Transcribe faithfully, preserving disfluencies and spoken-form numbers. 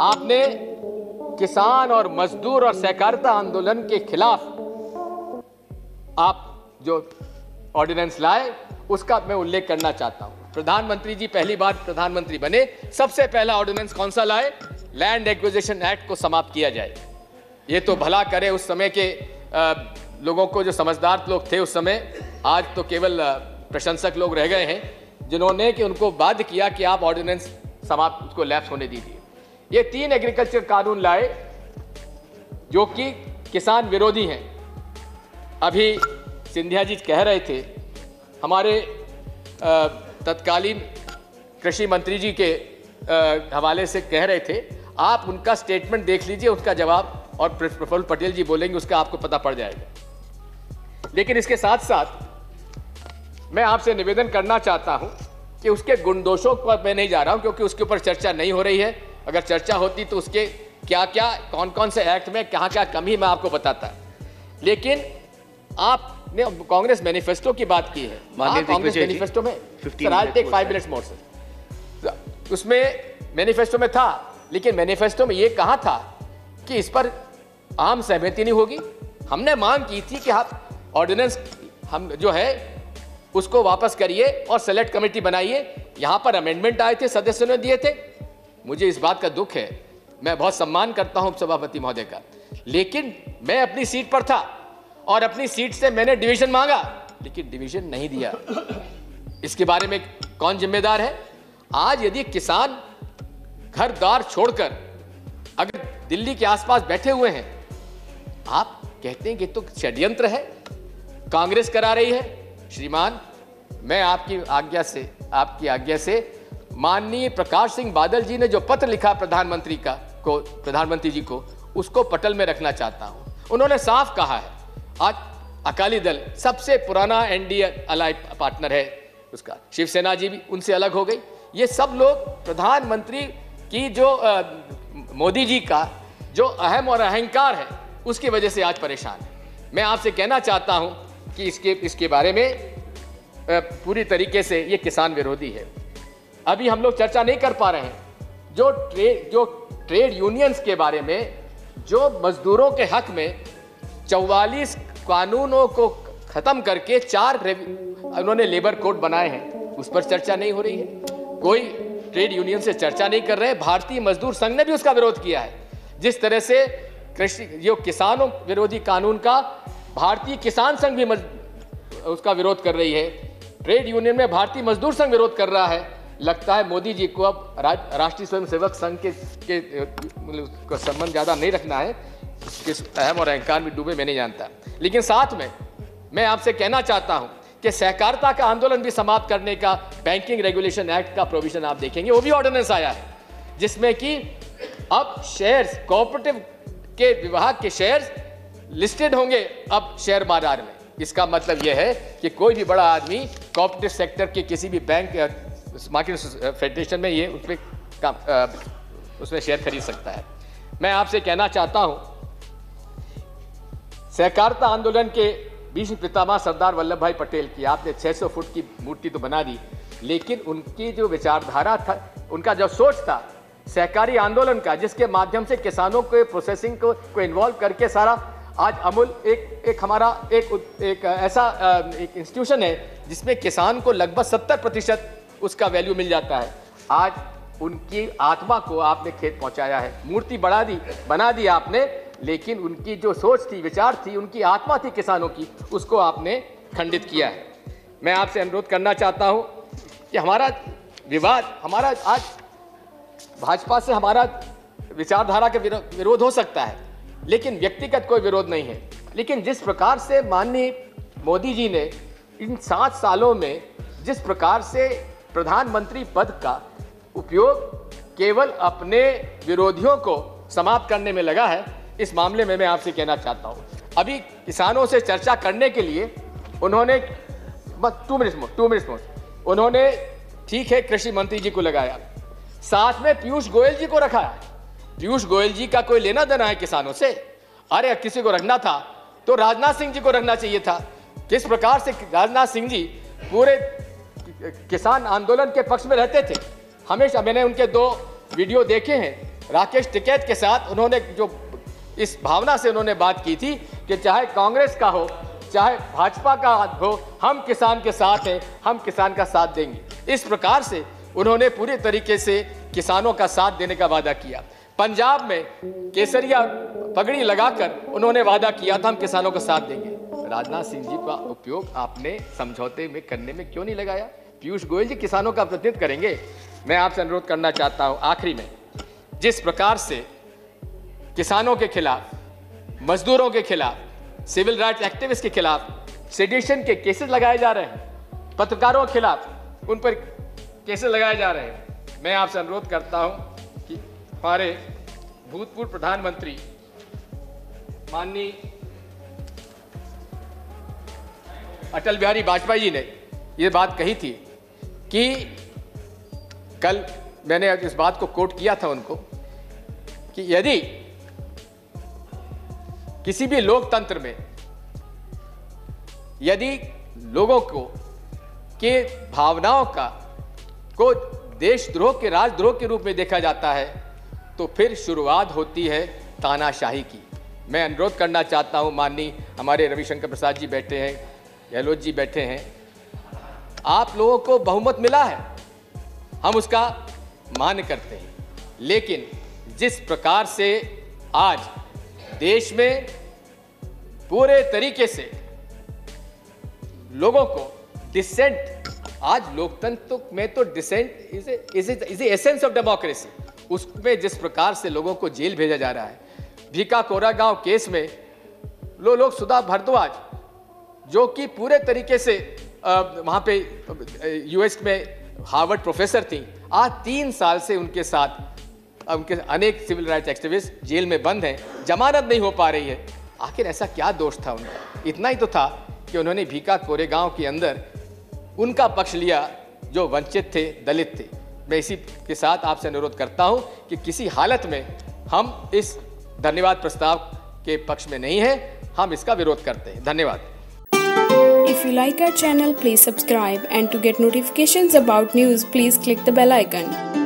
आपने किसान और मजदूर और सहकारिता आंदोलन के खिलाफ आप जो ऑर्डिनेंस लाए उसका मैं उल्लेख करना चाहता हूं। प्रधानमंत्री जी पहली बार प्रधानमंत्री बने, सबसे पहला ऑर्डिनेंस कौन सा लाए? लैंड एक्विजिशन एक्ट को समाप्त किया जाए। ये तो भला करे उस समय के आ, लोगों को जो समझदार लोग थे उस समय, आज तो केवल प्रशंसक लोग रह गए हैं जिन्होंने कि उनको बाध्य किया कि आप ऑर्डिनेंस समाप्त, उसको लैप्स होने दीजिए। ये तीन एग्रीकल्चर कानून लाए जो कि किसान विरोधी हैं। अभी सिंधिया जी कह रहे थे, हमारे तत्कालीन कृषि मंत्री जी के हवाले से कह रहे थे, आप उनका स्टेटमेंट देख लीजिए, उसका जवाब और प्रफुल्ल पटेल जी बोलेंगे उसका आपको पता पड़ जाएगा। लेकिन इसके साथ साथ मैं आपसे निवेदन करना चाहता हूं कि उसके गुणदोषों पर मैं नहीं जा रहा हूं क्योंकि उसके ऊपर चर्चा नहीं हो रही है। अगर चर्चा होती तो उसके क्या क्या, कौन कौन से एक्ट में क्या क्या कमी मैं आपको बताता। लेकिन आपने कांग्रेस मैनिफेस्टो की बात की है, कांग्रेस मैनिफेस्टो में सर, उसमें मैनिफेस्टो में था, लेकिन मैनिफेस्टो में ये कहा था कि इस पर आम सहमति नहीं होगी। हमने मांग की थी कि आप ऑर्डिनेंस हम जो है उसको वापस करिए और सेलेक्ट कमेटी बनाइए। यहाँ पर अमेंडमेंट आए थे, सदस्यों ने दिए थे। मुझे इस बात का दुख है, मैं बहुत सम्मान करता हूं सभापति महोदय का, लेकिन मैं अपनी सीट पर था और अपनी सीट से मैंने डिवीजन मांगा, लेकिन डिवीजन नहीं दिया। इसके बारे में कौन जिम्मेदार है? आज यदि किसान घर द्वार छोड़कर अगर दिल्ली के आसपास बैठे हुए हैं, आप कहते हैं कि तो षड्यंत्र है, कांग्रेस करा रही है। श्रीमान, मैं आपकी आज्ञा से आपकी आज्ञा से माननीय प्रकाश सिंह बादल जी ने जो पत्र लिखा प्रधानमंत्री का को प्रधानमंत्री जी को, उसको पटल में रखना चाहता हूं। उन्होंने साफ कहा है, आज अकाली दल सबसे पुराना एनडीए अलाय पार्टनर है उसका, शिवसेना जी भी उनसे अलग हो गई। ये सब लोग प्रधानमंत्री की जो आ, मोदी जी का जो अहम और अहंकार है उसकी वजह से आज परेशान है। मैं आपसे कहना चाहता हूँ कि इसके इसके बारे में आ, पूरी तरीके से ये किसान विरोधी है। अभी हम लोग चर्चा नहीं कर पा रहे हैं जो ट्रेड जो ट्रेड यूनियंस के बारे में, जो मजदूरों के हक में चौवालीस कानूनों को खत्म करके चार उन्होंने लेबर कोड बनाए हैं, उस पर चर्चा नहीं हो रही है। कोई ट्रेड यूनियन से चर्चा नहीं कर रहे। भारतीय मजदूर संघ ने भी उसका विरोध किया है। जिस तरह से कृषि जो किसानों विरोधी कानून का भारतीय किसान संघ भी उसका विरोध कर रही है। ट्रेड यूनियन में भारतीय मजदूर संघ विरोध कर रहा है। लगता है मोदी जी को अब राष्ट्रीय स्वयंसेवक संघ के, के, के संबंध ज़्यादा नहीं रखना है, किस अहम और अहंकार में डूबे मैं नहीं जानता। लेकिन साथ में मैं आपसे कहना चाहता हूं कि सहकारिता का आंदोलन भी समाप्त करने का बैंकिंग रेगुलेशन एक्ट का प्रोविजन आप देखेंगे, वो भी ऑर्डिनेंस आया है जिसमें कि अब शेयर्स कोऑपरेटिव के विभाग के शेयर्स लिस्टेड होंगे अब शेयर बाजार में। इसका मतलब यह है कि कोई भी बड़ा आदमी कोऑपरेटिव सेक्टर के किसी भी बैंक मार्केट फेडरेशन में ये उसमें काम आ, उसमें शेयर खरीद सकता है। मैं आपसे कहना चाहता हूं, सहकारिता आंदोलन के भीष्म पितामह सरदार वल्लभ भाई पटेल की आपने छह सौ फुट की मूर्ति तो बना दी, लेकिन उनकी जो विचारधारा था, उनका जो सोच था सहकारी आंदोलन का, जिसके माध्यम से किसानों के प्रोसेसिंग को को इन्वॉल्व करके सारा आज अमूल एक एक हमारा एक एक ऐसा एक इंस्टीट्यूशन है जिसमें किसान को लगभग सत्तर प्रतिशत उसका वैल्यू मिल जाता है। आज उनकी आत्मा को आपने खेत पहुंचाया है, मूर्ति बढ़ा दी बना दी आपने, लेकिन उनकी जो सोच थी, विचार थी, उनकी आत्मा थी किसानों की, उसको आपने खंडित किया है। मैं आपसे अनुरोध करना चाहता हूं कि हमारा विवाद, हमारा आज भाजपा से हमारा विचारधारा का विरोध हो सकता है, लेकिन व्यक्तिगत कोई विरोध नहीं है। लेकिन जिस प्रकार से माननीय मोदी जी ने इन सात सालों में जिस प्रकार से प्रधानमंत्री पद का उपयोग केवल अपने विरोधियों को समाप्त करने में लगा है, इस मामले में मैं आपसे कहना चाहता हूं। अभी किसानों से चर्चा करने के लिए उन्होंने बस two minutes more two minutes more उन्होंने ठीक है कृषि मंत्री जी को लगाया, साथ में पीयूष गोयल जी को रखा। पीयूष गोयल जी का कोई लेना देना है किसानों से? अरे किसी को रखना था तो राजनाथ सिंह जी को रखना चाहिए था। किस प्रकार से राजनाथ सिंह जी पूरे किसान आंदोलन के पक्ष में रहते थे हमेशा। मैंने उनके दो वीडियो देखे हैं राकेश टिकैत के साथ उन्होंने जो इस भावना से उन्होंने बात की थी कि चाहे कांग्रेस का हो चाहे भाजपा का हो, हम किसान के साथ हैं, हम किसान का साथ देंगे। इस प्रकार से उन्होंने पूरे तरीके से किसानों का साथ देने का वादा किया। पंजाब में केसरिया पगड़ी लगाकर उन्होंने वादा किया था हम किसानों का साथ देंगे। राजनाथ सिंह जी का उपयोग आपने समझौते में करने में क्यों नहीं लगाया? पीयूष गोयल जी किसानों का प्रतिनिधित्व करेंगे। मैं आपसे अनुरोध करना चाहता हूँ आखिरी में, जिस प्रकार से किसानों के खिलाफ, मजदूरों के खिलाफ, सिविल राइट्स एक्टिविस्ट के खिलाफ सेडिशन के केसेस लगाए जा रहे हैं, पत्रकारों के खिलाफ उन पर केसेस लगाए जा रहे हैं, मैं आपसे अनुरोध करता हूं कि हमारे भूतपूर्व प्रधानमंत्री माननीय अटल बिहारी वाजपेयी जी ने ये बात कही थी कि कल मैंने इस बात को कोट किया था उनको कि यदि किसी भी लोकतंत्र में यदि लोगों को के भावनाओं का को देशद्रोह के राजद्रोह के रूप में देखा जाता है तो फिर शुरुआत होती है तानाशाही की। मैं अनुरोध करना चाहता हूं, माननीय हमारे रविशंकर प्रसाद जी बैठे हैं, गहलोत जी बैठे हैं, आप लोगों को बहुमत मिला है, हम उसका मान करते हैं, लेकिन जिस प्रकार से आज देश में पूरे तरीके से लोगों को डिसेंट, आज लोकतंत्र में तो dissent is is the essence of democracy, उसमें जिस प्रकार से लोगों को जेल भेजा जा रहा है। भीमा कोरेगांव केस में लो लोग सुधा भारद्वाज जो कि पूरे तरीके से आ, वहाँ पे यूएस में हार्वर्ड प्रोफेसर थी, आज तीन साल से उनके साथ उनके अनेक सिविल राइट्स एक्टिविस्ट जेल में बंद हैं, जमानत नहीं हो पा रही है। आखिर ऐसा क्या दोष था उनका? इतना ही तो था कि उन्होंने भीमा कोरेगांव के अंदर उनका पक्ष लिया जो वंचित थे, दलित थे। मैं इसी के साथ आपसे अनुरोध करता हूं कि किसी हालत में हम इस धन्यवाद प्रस्ताव के पक्ष में नहीं हैं, हम इसका विरोध करते हैं। धन्यवाद। If you like our channel, please subscribe and to get notifications about news, please click the bell icon.